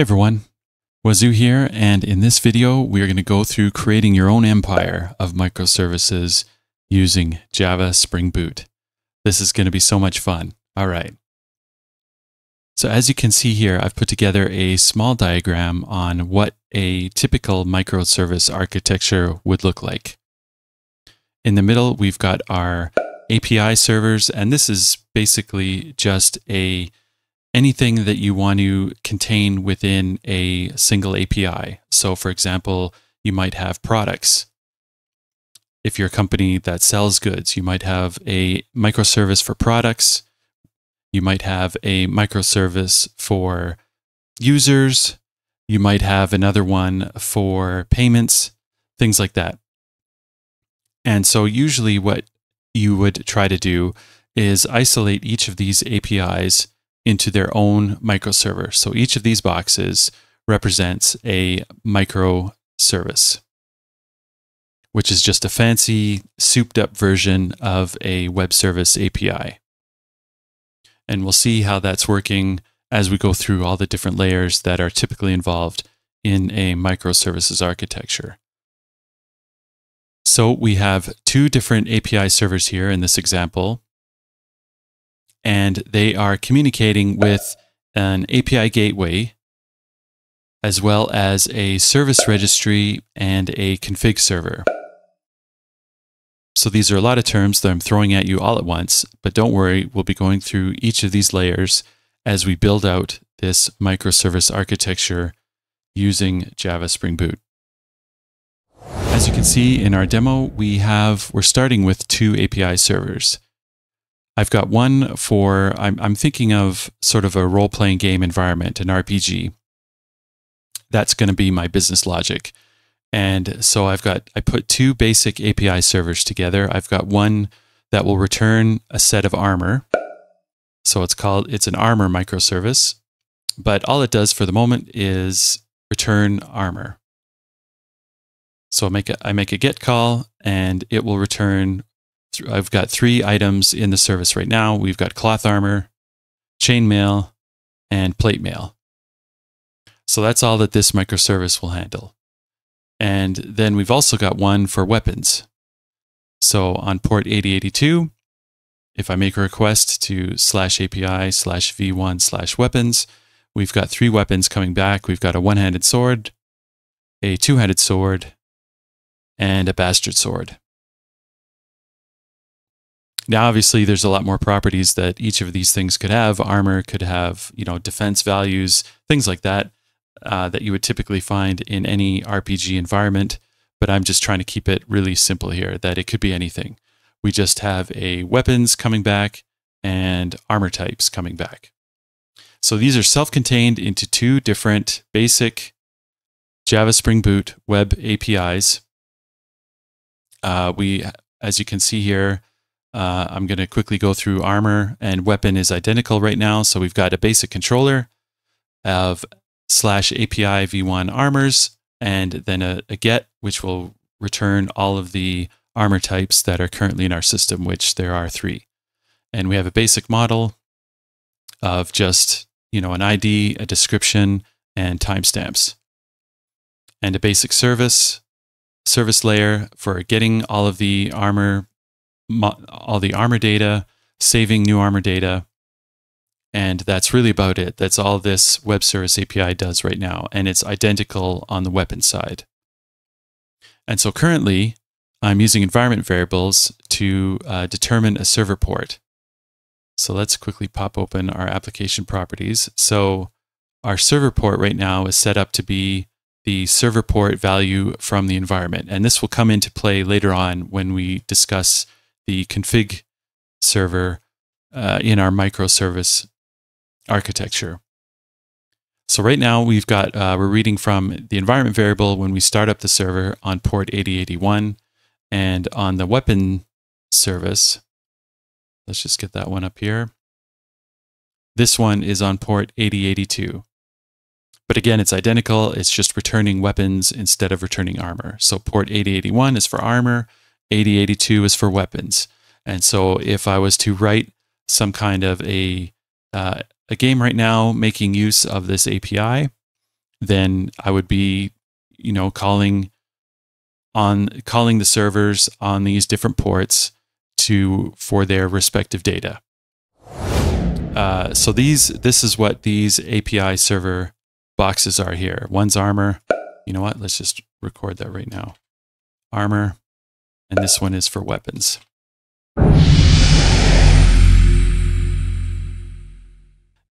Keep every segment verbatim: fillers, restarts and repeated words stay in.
Hey everyone, Wazoo here, and in this video we are going to go through creating your own empire of microservices using Java Spring Boot. This is going to be so much fun. All right. So as you can see here, I've put together a small diagram on what a typical microservice architecture would look like. In the middle, we've got our A P I servers, and this is basically just a anything that you want to contain within a single A P I. So for example, you might have products. If you're a company that sells goods, you might have a microservice for products. You might have a microservice for users. You might have another one for payments, things like that. And so usually what you would try to do is isolate each of these A P Is into their own microserver. So each of these boxes represents a microservice, which is just a fancy souped up version of a web service A P I. And we'll see how that's working as we go through all the different layers that are typically involved in a microservices architecture. So we have two different A P I servers here in this example, and they are communicating with an A P I gateway, as well as a service registry and a config server. So these are a lot of terms that I'm throwing at you all at once, but don't worry, we'll be going through each of these layers as we build out this microservice architecture using Java Spring Boot. As you can see in our demo, we have, we're starting with two A P I servers. I've got one for, I'm, I'm thinking of sort of a role-playing game environment, an R P G. That's going to be my business logic. And so I've got, I put two basic A P I servers together. I've got one that will return a set of armor. So it's called, it's an armor microservice, but all it does for the moment is return armor. So I make a, I make a get call and it will return. I've got three items in the service right now. We've got cloth armor, chainmail, and plate mail. So that's all that this microservice will handle. And then we've also got one for weapons. So on port eighty eighty-two, if I make a request to slash API slash v1 slash weapons, we've got three weapons coming back. We've got a one-handed sword, a two-handed sword, and a bastard sword. Now, obviously, there's a lot more properties that each of these things could have. Armor could have, you know, defense values, things like that, uh, that you would typically find in any R P G environment. But I'm just trying to keep it really simple here, that it could be anything. We just have a weapons coming back and armor types coming back. So these are self-contained into two different basic Java Spring Boot web A P Is. Uh, we, as you can see here, Uh, I'm going to quickly go through armor and weapon is identical right now. So we've got a basic controller of slash A P I v one armors, and then a, a get, which will return all of the armor types that are currently in our system, which there are three. And we have a basic model of just, you know, an I D, a description, and timestamps, and a basic service, service layer for getting all of the armor all the armor data, saving new armor data, and that's really about it. That's all this web service A P I does right now, and it's identical on the weapon side. And so currently, I'm using environment variables to uh, determine a server port. So let's quickly pop open our application properties. So our server port right now is set up to be the server port value from the environment, and this will come into play later on when we discuss the config server uh, in our microservice architecture. So right now we've got, uh, we're reading from the environment variable when we start up the server on port eighty eighty-one, and on the weapon service, let's just get that one up here. This one is on port eighty eighty-two. But again, it's identical. It's just returning weapons instead of returning armor. So port eighty eighty-one is for armor, eighty eighty-two is for weapons. And so if I was to write some kind of a, uh, a game right now making use of this A P I, then I would be, you know, calling on calling the servers on these different ports to for their respective data. Uh, so these this is what these A P I server boxes are here. One's armor. You know what? Let's just record that right now. Armor, and this one is for weapons.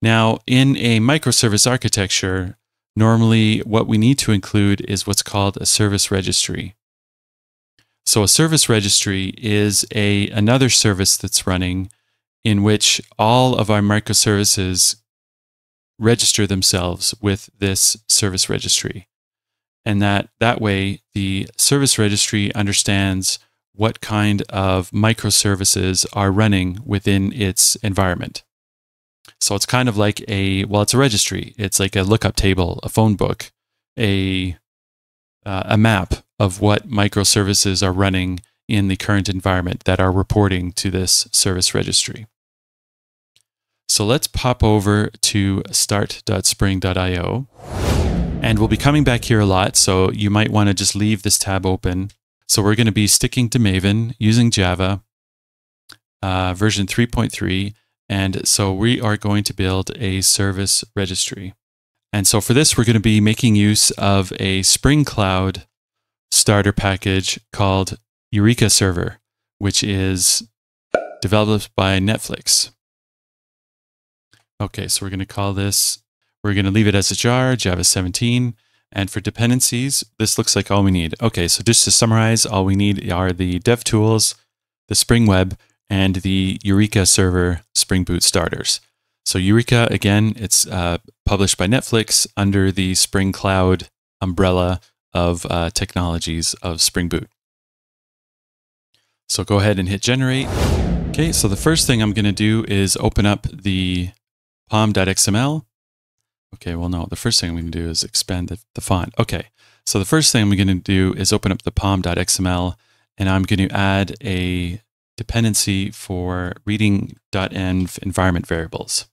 Now, in a microservice architecture, normally what we need to include is what's called a service registry. So a service registry is a another service that's running in which all of our microservices register themselves with this service registry. And that, that way, the service registry understands what kind of microservices are running within its environment. So it's kind of like a, well, it's a registry. It's like a lookup table, a phone book, a, uh, a map of what microservices are running in the current environment that are reporting to this service registry. So let's pop over to start dot spring dot i o. And we'll be coming back here a lot, so you might want to just leave this tab open. So we're going to be sticking to Maven, using Java, uh, version three point three. And so we are going to build a service registry. And so for this, we're going to be making use of a Spring Cloud starter package called Eureka Server, which is developed by Netflix. Okay, so we're going to call this, we're going to leave it as a jar, Java seventeen. And for dependencies, this looks like all we need. Okay, so just to summarize, all we need are the dev tools, the Spring Web, and the Eureka Server Spring Boot starters. So Eureka, again, it's uh, published by Netflix under the Spring Cloud umbrella of uh, technologies of Spring Boot. So go ahead and hit generate. Okay, so the first thing I'm going to do is open up the pom dot x m l. Okay, well, no, the first thing I'm going to do is expand the, the font. Okay, so the first thing I'm going to do is open up the pom dot x m l, and I'm going to add a dependency for reading dot env environment variables.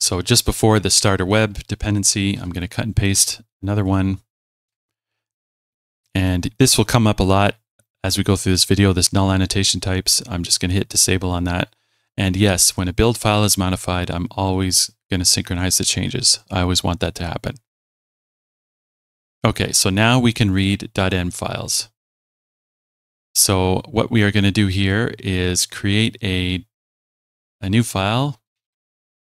So just before the starter web dependency, I'm going to cut and paste another one. And this will come up a lot as we go through this video, this null annotation types. I'm just going to hit disable on that. And yes, when a build file is modified, I'm always going to synchronize the changes. I always want that to happen. Okay, so now we can read .env files. So what we are going to do here is create a, a new file,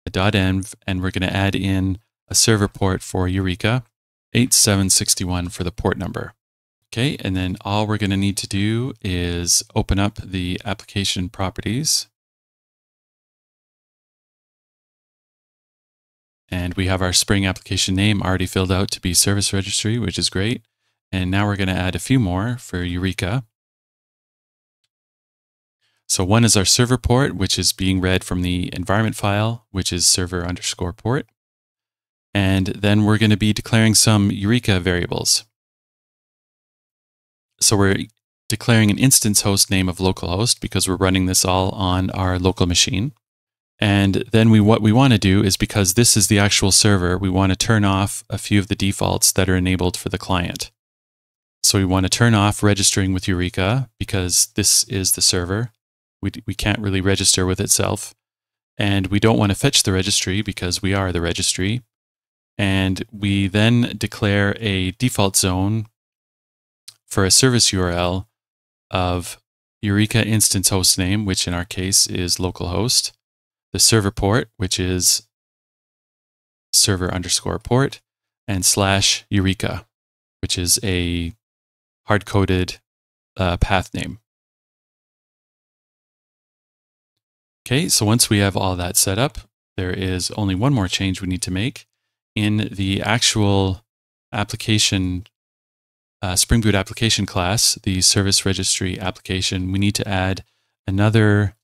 a .env, and we're going to add in a server port for Eureka, eighty-seven sixty-one for the port number. Okay, and then all we're going to need to do is open up the application properties. And we have our Spring application name already filled out to be service registry, which is great. And now we're going to add a few more for Eureka. So one is our server port, which is being read from the environment file, which is server underscore port. And then we're going to be declaring some Eureka variables. So we're declaring an instance host name of localhost because we're running this all on our local machine. And then we, what we want to do is, because this is the actual server, we want to turn off a few of the defaults that are enabled for the client. So we want to turn off registering with Eureka because this is the server. We, we can't really register with itself. And we don't want to fetch the registry because we are the registry. And we then declare a default zone for a service U R L of Eureka instance hostname, which in our case is localhost. The server port, which is server underscore port, and slash Eureka, which is a hard-coded uh, path name. Okay, so once we have all that set up, there is only one more change we need to make. In the actual application, uh, Spring Boot application class, the service registry application, we need to add another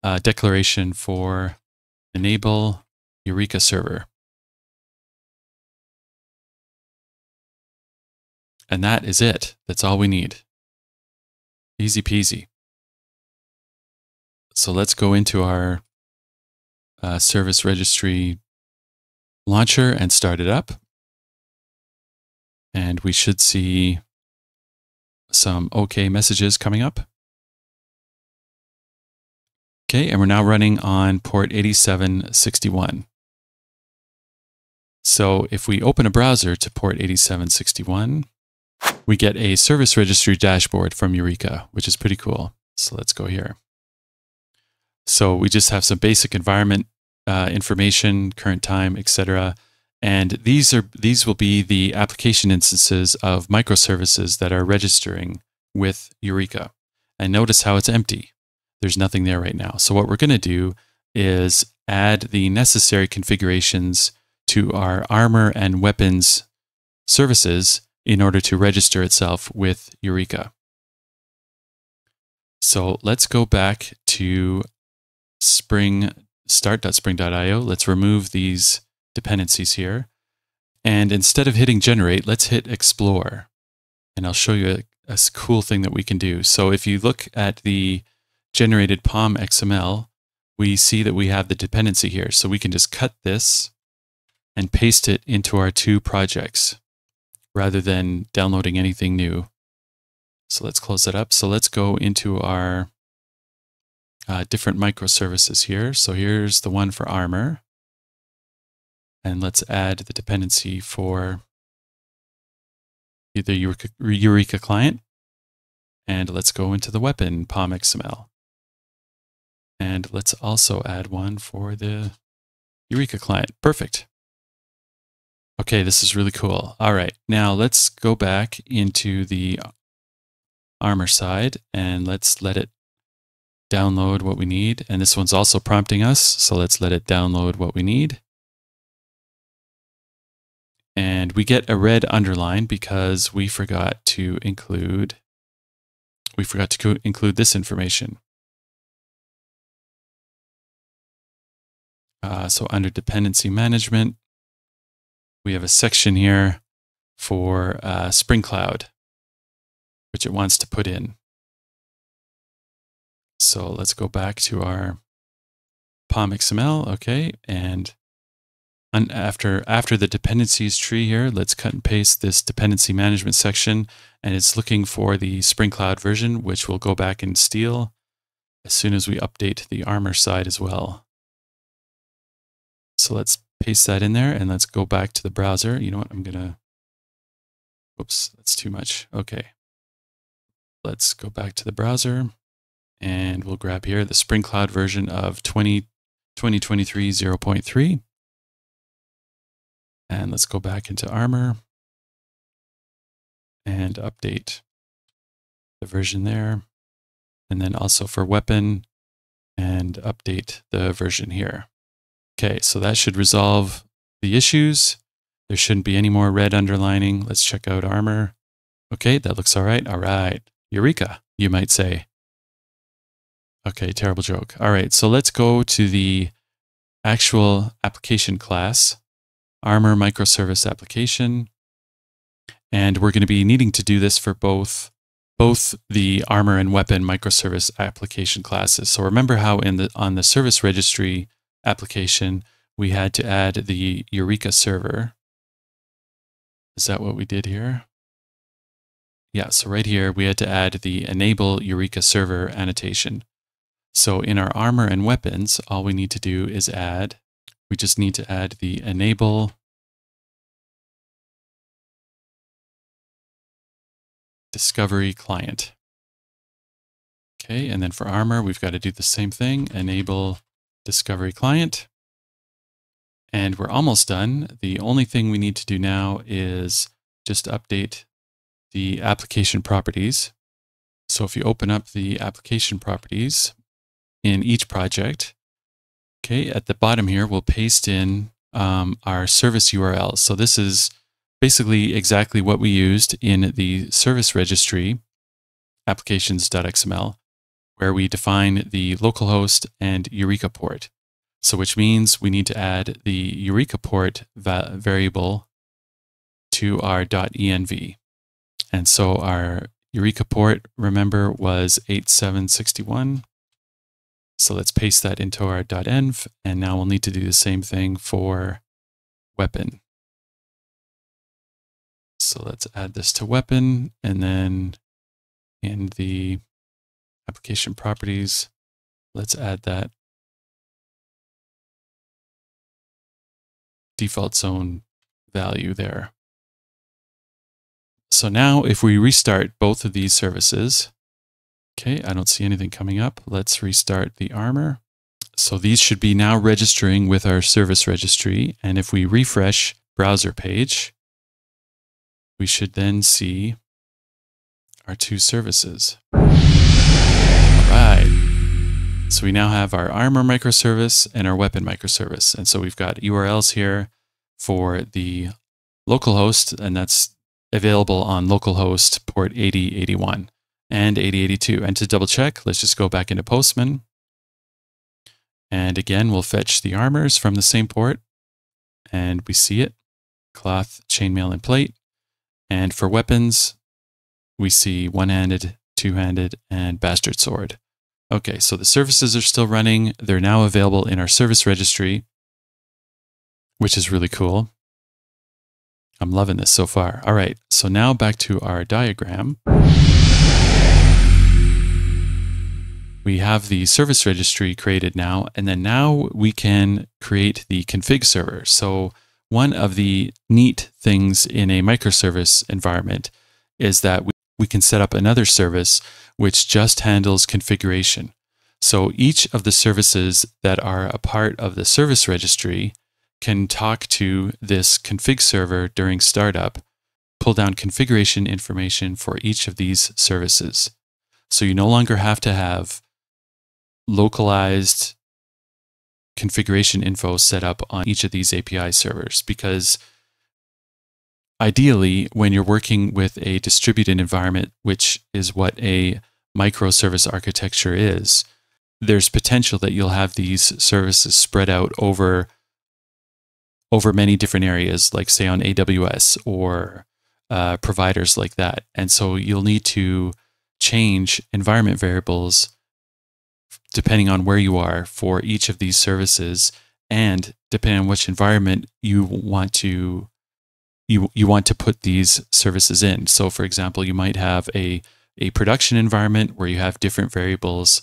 Uh, declaration for enable Eureka server. And that is it. That's all we need. Easy peasy. So let's go into our uh, service registry launcher and start it up. And we should see some OK messages coming up. Okay, and we're now running on port eighty-seven sixty-one. So if we open a browser to port eighty-seven sixty-one, we get a service registry dashboard from Eureka, which is pretty cool. So let's go here. So we just have some basic environment uh, information, current time, et cetera. And these are these will be the application instances of microservices that are registering with Eureka. And notice how it's empty. There's nothing there right now. So what we're going to do is add the necessary configurations to our armor and weapons services in order to register itself with Eureka. So let's go back to Spring start dot spring dot i o. Let's remove these dependencies here. And instead of hitting generate, let's hit explore. And I'll show you a, a cool thing that we can do. So if you look at the generated P O M X M L, we see that we have the dependency here. So we can just cut this and paste it into our two projects rather than downloading anything new. So let's close that up. So let's go into our uh, different microservices here. So here's the one for armor. And let's add the dependency for the Eureka, Eureka client. And let's go into the weapon P O M X M L. And let's also add one for the Eureka client. Perfect. Okay, this is really cool. All right, now let's go back into the armor side and let's let it download what we need. And this one's also prompting us, so let's let it download what we need. And we get a red underline because we forgot to include we forgot to include this information. Uh, so under dependency management, we have a section here for uh, Spring Cloud, which it wants to put in. So let's go back to our P O M X M L, okay, and on, after after the dependencies tree here, let's cut and paste this dependency management section, and it's looking for the Spring Cloud version, which we'll go back and steal as soon as we update the armor side as well. So let's paste that in there and let's go back to the browser. You know what? I'm going to, oops, that's too much. Okay. Let's go back to the browser and we'll grab here the Spring Cloud version of twenty twenty-three zero point three. And let's go back into Armor and update the version there. And then also for Weapon and update the version here. Okay, so that should resolve the issues. There shouldn't be any more red underlining. Let's check out armor. Okay, that looks all right. All right, Eureka, you might say. Okay, terrible joke. All right, so let's go to the actual application class, armor microservice application. And we're going to be needing to do this for both, both the armor and weapon microservice application classes. So remember how in the on the service registry application, we had to add the Eureka server. Is that what we did here? Yeah, so right here, we had to add the enable Eureka server annotation. So in our armor and weapons, all we need to do is add, we just need to add the enable discovery client. Okay, and then for armor, we've got to do the same thing, enable discovery client. And we're almost done. The only thing we need to do now is just update the application properties. So if you open up the application properties in each project, okay, at the bottom here, we'll paste in um, our service U R L. So this is basically exactly what we used in the service registry applications.xml, where we define the localhost and Eureka port. So which means we need to add the Eureka port va variable to our .env. And so our Eureka port, remember, was eighty-seven sixty-one. So let's paste that into our .env. And now we'll need to do the same thing for weapon. So let's add this to weapon, and then in the application properties, let's add that default zone value there. So now if we restart both of these services, okay, I don't see anything coming up. Let's restart the armor. So these should be now registering with our service registry. And if we refresh browser page, we should then see our two services. All right. So we now have our armor microservice and our weapon microservice. And so we've got U R Ls here for the localhost, and that's available on localhost port eighty eighty-one and eighty eighty-two. And to double check, let's just go back into Postman. And again, we'll fetch the armors from the same port. And we see it, cloth, chainmail, and plate. And for weapons, we see one-handed, two-handed, and bastard sword. Okay, so the services are still running. They're now available in our service registry, which is really cool. I'm loving this so far. All right, so now back to our diagram. We have the service registry created now, and then now we can create the config server. So one of the neat things in a microservice environment is that we, we can set up another service which just handles configuration. So each of the services that are a part of the service registry can talk to this config server during startup, pull down configuration information for each of these services. So you no longer have to have localized configuration info set up on each of these A P I servers, because ideally, when you're working with a distributed environment, which is what a microservice architecture is, there's potential that you'll have these services spread out over over many different areas, like say on A W S or uh, providers like that. And so you'll need to change environment variables depending on where you are for each of these services, and depending on which environment you want to you, you want to put these services in. So for example, you might have a, a production environment where you have different variables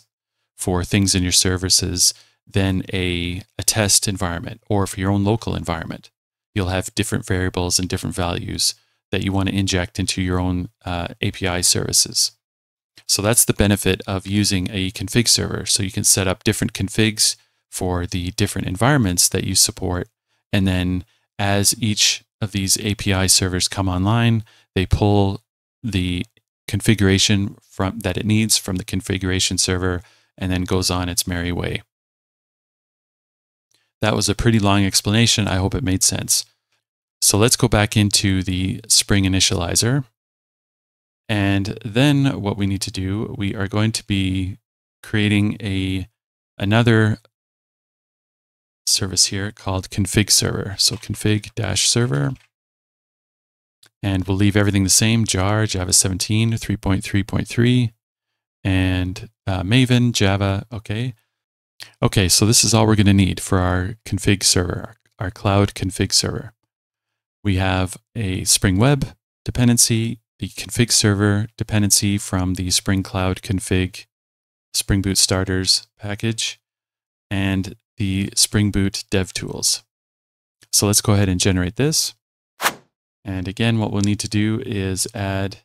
for things in your services than a, a test environment, or for your own local environment, you'll have different variables and different values that you want to inject into your own uh, A P I services. So that's the benefit of using a config server. So you can set up different configs for the different environments that you support. And then as each of these A P I servers come online, they pull the configuration from, that it needs from the configuration server, and then goes on its merry way. That was a pretty long explanation. I hope it made sense. So let's go back into the Spring initializer. And then what we need to do, we are going to be creating a another service here called config server. So config-server. And we'll leave everything the same, jar, Java seventeen, three point three point three, and uh, Maven, Java, okay. Okay, so this is all we're going to need for our config server, our cloud config server. We have a Spring Web dependency, the config server dependency from the Spring Cloud Config Spring Boot Starters package, and the Spring Boot dev tools. So let's go ahead and generate this. And again, what we'll need to do is add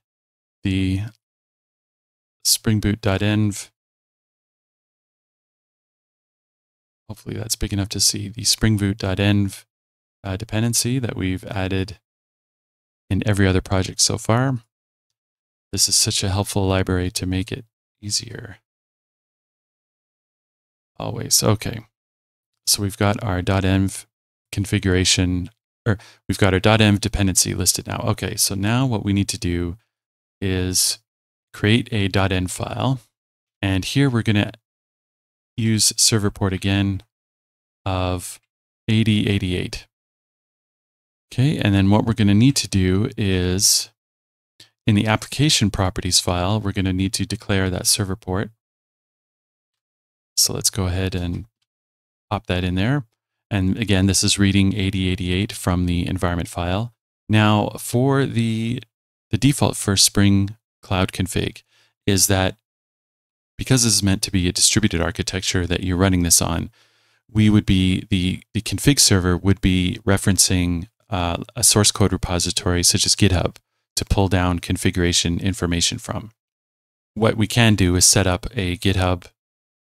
the spring boot dot env. Hopefully that's big enough to see the spring boot dot env uh, dependency that we've added in every other project so far. This is such a helpful library to make it easier. Always, okay. So we've got our .env configuration, or we've got our .env dependency listed now. Okay, so now what we need to do is create a .env file. And here we're gonna use server port again of eighty eighty-eight. Okay, and then what we're going to need to do is in the application properties file, we're going to need to declare that server port. So let's go ahead and pop that in there. And again, this is reading eighty eighty-eight from the environment file. Now, for the, the default for Spring Cloud Config is that because this is meant to be a distributed architecture that you're running this on, we would be, the, the config server would be referencing uh, a source code repository such as GitHub to pull down configuration information from. What we can do is set up a GitHub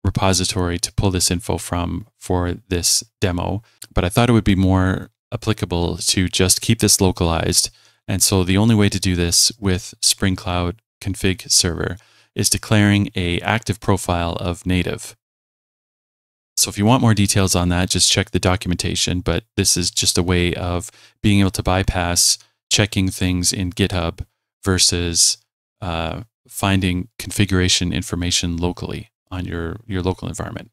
repository to pull this info from for this demo, but I thought it would be more applicable to just keep this localized. And so the only way to do this with Spring Cloud Config Server is declaring a active profile of native. So if you want more details on that, just check the documentation, but this is just a way of being able to bypass checking things in GitHub versus uh, finding configuration information locally on your, your local environment.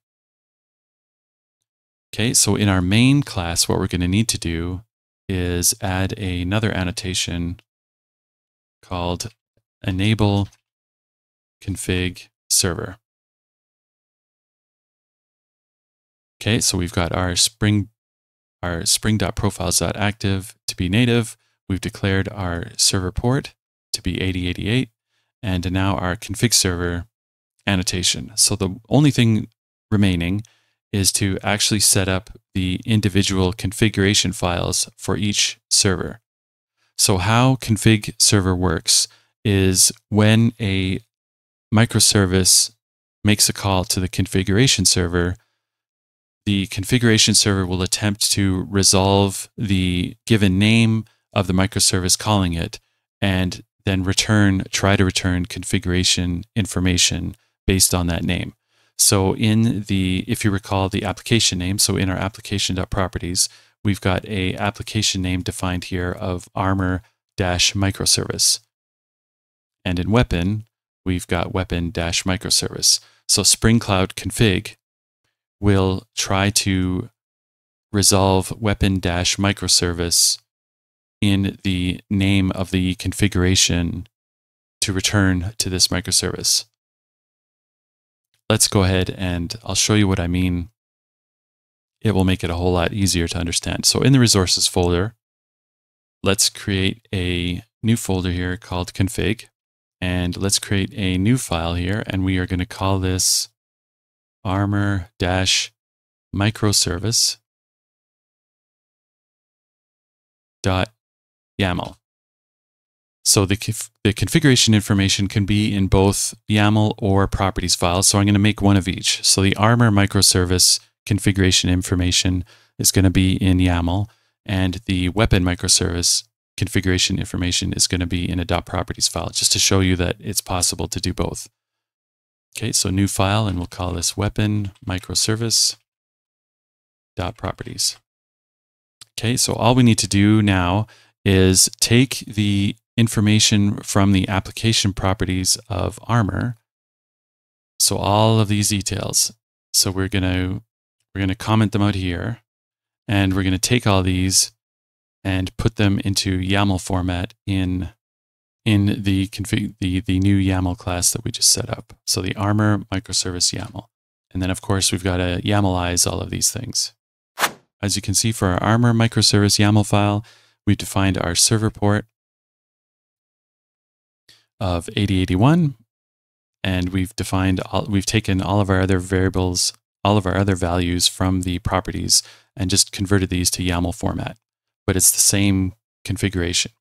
Okay, so in our main class, what we're going to need to do is add another annotation called enable config server. Okay, so we've got our spring, our spring.profiles.active to be native. We've declared our server port to be eighty eighty-eight, and now our config server annotation. So the only thing remaining is to actually set up the individual configuration files for each server. So how config server works is when a microservice makes a call to the configuration server, the configuration server will attempt to resolve the given name of the microservice calling it, and then return, try to return configuration information based on that name. So in the, if you recall the application name, so in our application.properties, we've got a application name defined here of armor-microservice. And in weapon, we've got weapon-microservice. So Spring Cloud Config will try to resolve weapon-microservice in the name of the configuration to return to this microservice. Let's go ahead and I'll show you what I mean. It will make it a whole lot easier to understand. So in the resources folder, let's create a new folder here called config, and let's create a new file here, and we are going to call this armor-microservice.yaml. So the, the configuration information can be in both YAML or properties files. So I'm going to make one of each. So the armor microservice configuration information is going to be in YAML, and the weapon microservice configuration information is going to be in a .properties file, just to show you that it's possible to do both. Okay, so new file, and we'll call this weapon microservice.properties. Okay, so all we need to do now is take the information from the application properties of armor. So all of these details. So we're gonna we're gonna comment them out here, and we're gonna take all these and put them into YAML format in in the config the the new YAML class that we just set up. So the armor microservice YAML, and then of course we've got to YAMLize all of these things. As you can see, for our armor microservice YAML file, we've defined our server port of eighty eighty-one, and we've defined all, we've taken all of our other variables, all of our other values from the properties, and just converted these to YAML format. But it's the same configuration,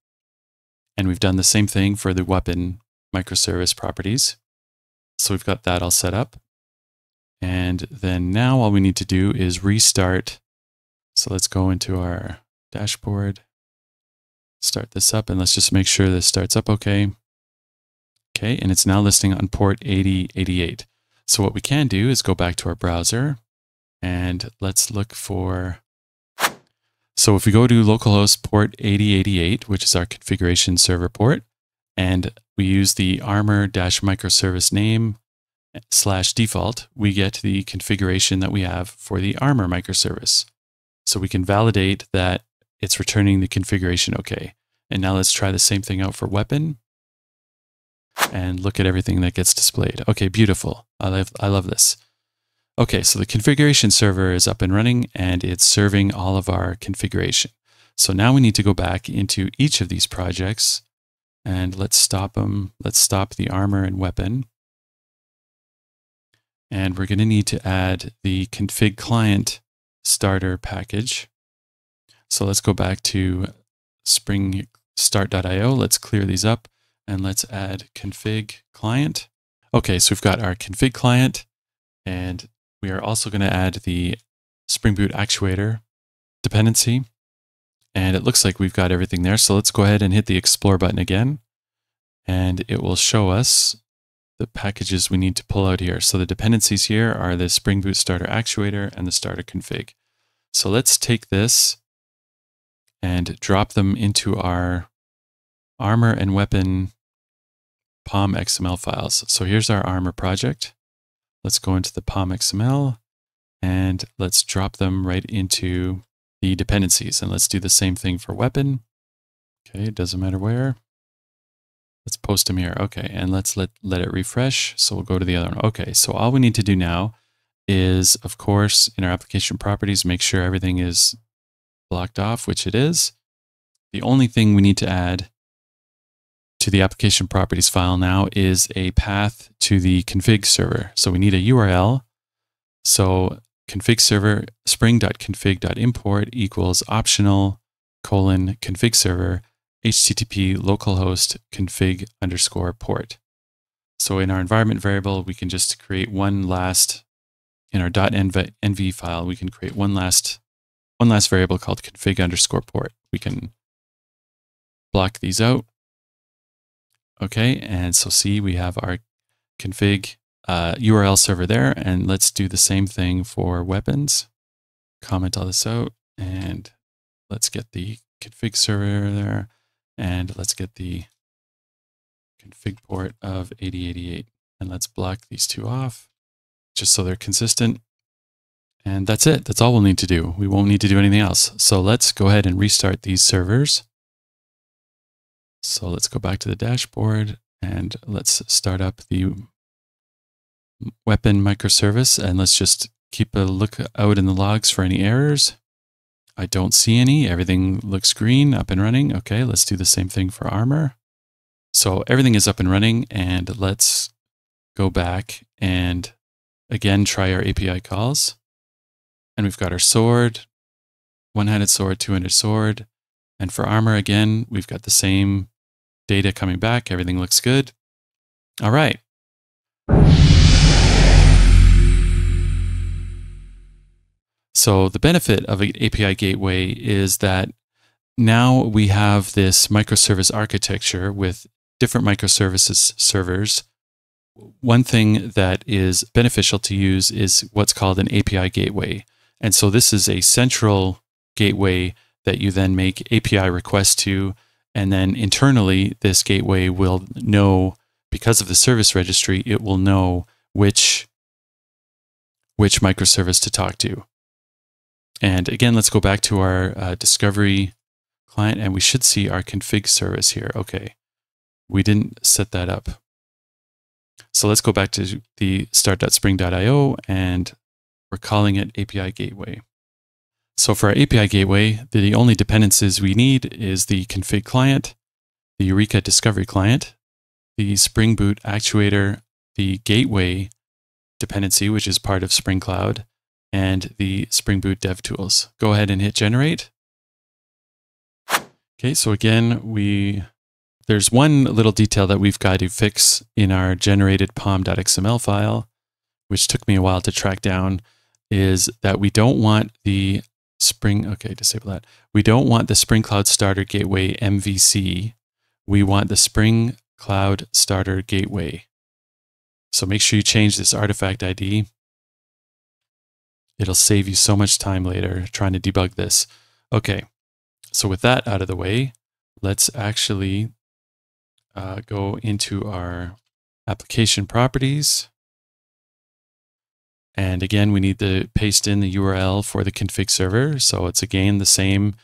and we've done the same thing for the weapon microservice properties. So we've got that all set up, and then now all we need to do is restart. So let's go into our dashboard, start this up, and let's just make sure this starts up okay. Okay, and it's now listing on port eighty eighty-eight. So what we can do is go back to our browser, and let's look for, so if we go to localhost port eighty eighty-eight, which is our configuration server port, and we use the armor-microservice name slash default, we get the configuration that we have for the armor microservice. So we can validate that it's returning the configuration okay. And now let's try the same thing out for weapon, and look at everything that gets displayed. Okay, beautiful. I love, I love this. Okay, so the configuration server is up and running and it's serving all of our configuration. So now we need to go back into each of these projects and let's stop them. Let's stop the armor and weapon. And we're going to need to add the config client starter package. So let's go back to Spring start dot i o. Let's clear these up and let's add config client. Okay, so we've got our config client and we are also going to add the Spring Boot actuator dependency. And it looks like we've got everything there. So let's go ahead and hit the explore button again. And it will show us the packages we need to pull out here. So the dependencies here are the Spring Boot Starter Actuator and the Starter Config. So let's take this and drop them into our Armor and Weapon P O M X M L files. So here's our Armor project. Let's go into the P O M X M L and let's drop them right into the dependencies. And let's do the same thing for Weapon. Okay, it doesn't matter where. Let's post them here. Okay, and let's let, let it refresh. So we'll go to the other one. Okay, so all we need to do now is, of course, in our application properties, make sure everything is blocked off, which it is. The only thing we need to add to the application properties file now is a path to the config server. So we need a U R L. So config server spring.config.import equals optional colon config server H T T P localhost config underscore port. So in our environment variable, we can just create one last, in our .env file, we can create one last, one last variable called config underscore port. We can block these out. Okay, and so see, we have our config uh, U R L server there, and let's do the same thing for weapons. Comment all this out, and let's get the config server there. And let's get the config port of eighty eighty-eight. And let's block these two off just so they're consistent. And that's it. That's all we'll need to do. We won't need to do anything else. So let's go ahead and restart these servers. So let's go back to the dashboard and let's start up the weapon microservice. And let's just keep a look out in the logs for any errors. I don't see any. Everything looks green, up and running. Okay, let's do the same thing for armor. So everything is up and running, and let's go back and again try our A P I calls. And we've got our sword, one-handed sword, two-handed sword. And for armor again, we've got the same data coming back. Everything looks good. All right. So the benefit of an A P I gateway is that now we have this microservice architecture with different microservices servers. One thing that is beneficial to use is what's called an A P I gateway. And so this is a central gateway that you then make A P I requests to. And then internally, this gateway will know, because of the service registry, it will know which, which microservice to talk to. And again, let's go back to our uh, discovery client, and we should see our config service here. Okay, we didn't set that up. So let's go back to the start.spring dot i o, and we're calling it A P I Gateway. So for our A P I Gateway, the only dependencies we need is the config client, the Eureka discovery client, the Spring Boot actuator, the gateway dependency, which is part of Spring Cloud, and the Spring Boot DevTools. Go ahead and hit generate. Okay, so again, we there's one little detail that we've got to fix in our generated pom.xml file, which took me a while to track down, is that we don't want the Spring, okay, disable that. We don't want the Spring Cloud Starter Gateway M V C. We want the Spring Cloud Starter Gateway. So make sure you change this artifact I D. It'll save you so much time later trying to debug this. Okay, so with that out of the way, let's actually uh, go into our application properties. And again, we need to paste in the U R L for the config server. So it's again the same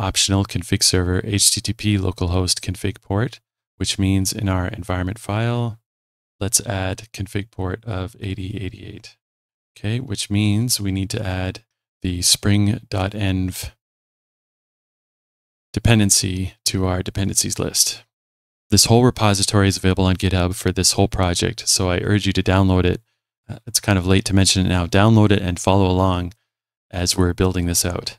optional config server H T T P localhost config port, which means in our environment file, let's add config port of eighty eighty-eight. Okay, which means we need to add the spring.env dependency to our dependencies list. This whole repository is available on GitHub for this whole project, so I urge you to download it. Uh, it's kind of late to mention it now. Download it and follow along as we're building this out.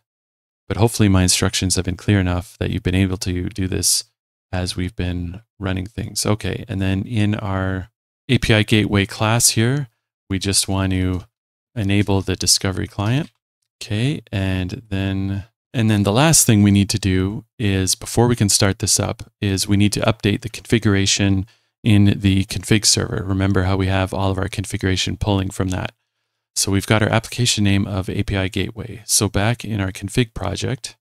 But hopefully my instructions have been clear enough that you've been able to do this as we've been running things. Okay, and then in our A P I Gateway class here, we just want to enable the discovery client. Okay, and then and then the last thing we need to do is, before we can start this up, is we need to update the configuration in the config server. Remember how we have all of our configuration pulling from that. So we've got our application name of A P I Gateway. So back in our config project,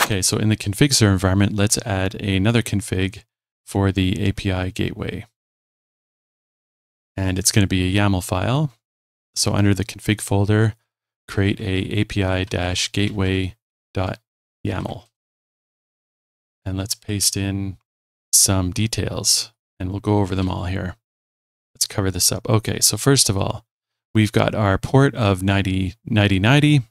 okay, so in the config server environment, let's add another config for the A P I Gateway. And it's going to be a YAML file. So under the config folder, create a A P I gateway dot yaml. And let's paste in some details, and we'll go over them all here. Let's cover this up. Okay, so first of all, we've got our port of ninety ninety ninety.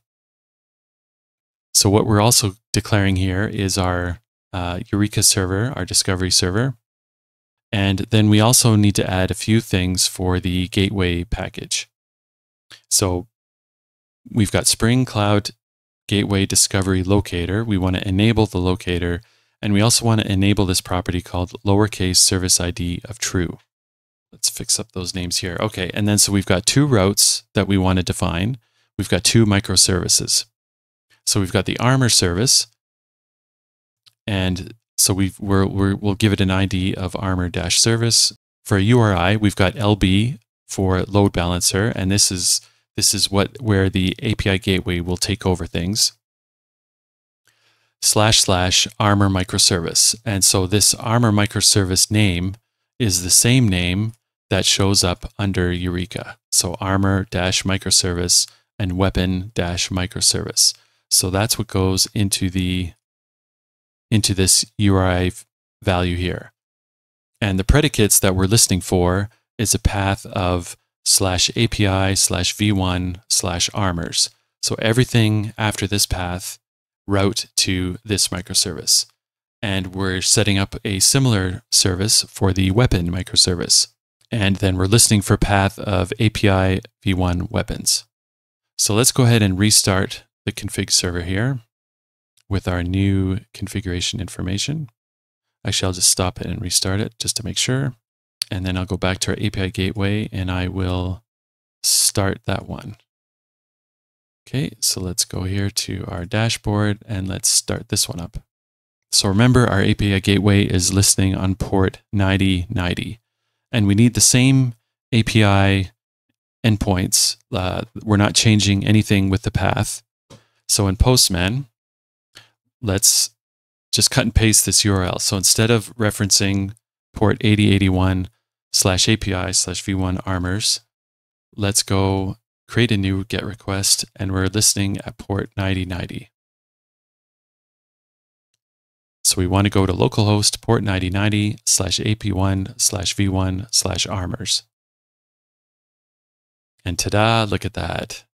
So what we're also declaring here is our uh, Eureka server, our discovery server. And then we also need to add a few things for the gateway package. So we've got Spring Cloud Gateway Discovery Locator. We want to enable the locator, and we also want to enable this property called lowercase service I D of true. Let's fix up those names here. Okay, and then so we've got two routes that we want to define. We've got two microservices. So we've got the armor service, and so we've, we're, we're, we'll give it an I D of armor-service. For a U R I, we've got L B for load balancer, and this is this is what where the A P I gateway will take over things. Slash slash armor microservice, and so this armor microservice name is the same name that shows up under Eureka. So armor-microservice and weapon-microservice. So that's what goes into the into this U R I value here. And the predicates that we're listening for is a path of slash API slash v1 slash armors. So everything after this path route to this microservice. And we're setting up a similar service for the weapon microservice. And then we're listening for path of A P I v one weapons. So let's go ahead and restart the config server here with our new configuration information. Actually, I'll just stop it and restart it just to make sure. And then I'll go back to our A P I gateway and I will start that one. Okay, so let's go here to our dashboard and let's start this one up. So remember, our A P I gateway is listening on port ninety ninety. And we need the same A P I endpoints. Uh, we're not changing anything with the path. So in Postman, let's just cut and paste this U R L. So instead of referencing port eighty eighty-one slash A P I slash v one armors, let's go create a new GET request, and we're listening at port ninety ninety. So we want to go to localhost port ninety ninety slash A P one slash v one slash armors. And ta-da, look at that.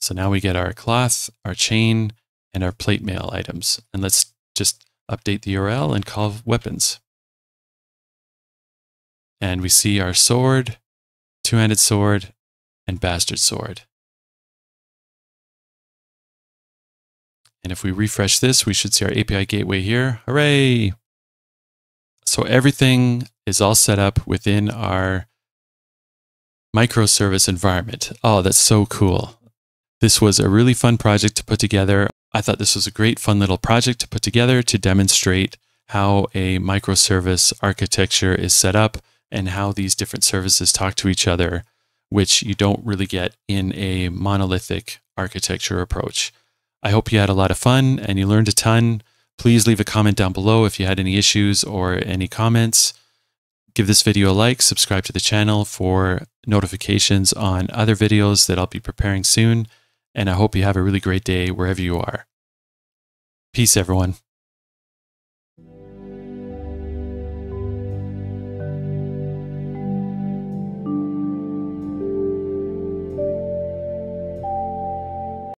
So now we get our cloth, our chain, and our plate mail items. And let's just update the U R L and call weapons. And we see our sword, two-handed sword, and bastard sword. And if we refresh this, we should see our A P I gateway here. Hooray! So everything is all set up within our microservice environment. Oh, that's so cool. This was a really fun project to put together. I thought this was a great fun little project to put together to demonstrate how a microservice architecture is set up and how these different services talk to each other, which you don't really get in a monolithic architecture approach. I hope you had a lot of fun and you learned a ton. Please leave a comment down below if you had any issues or any comments. Give this video a like, subscribe to the channel for notifications on other videos that I'll be preparing soon, and I hope you have a really great day wherever you are. Peace, everyone.